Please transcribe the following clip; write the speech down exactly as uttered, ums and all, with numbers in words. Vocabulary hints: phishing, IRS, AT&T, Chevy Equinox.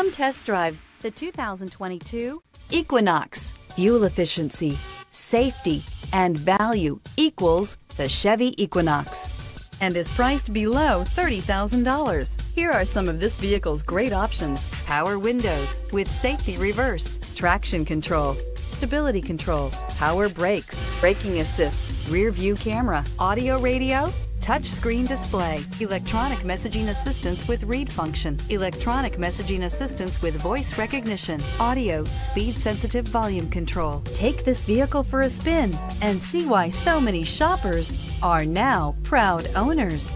Come test drive the two thousand twenty-two Equinox. Fuel efficiency, safety, and value equals the Chevy Equinox, and is priced below thirty thousand dollars. Here are some of this vehicle's great options: power windows with safety reverse, traction control, stability control, power brakes, braking assist, rear view camera, audio radio, touchscreen display, electronic messaging assistance with read function, electronic messaging assistance with voice recognition, audio, speed-sensitive volume control. Take this vehicle for a spin and see why so many shoppers are now proud owners.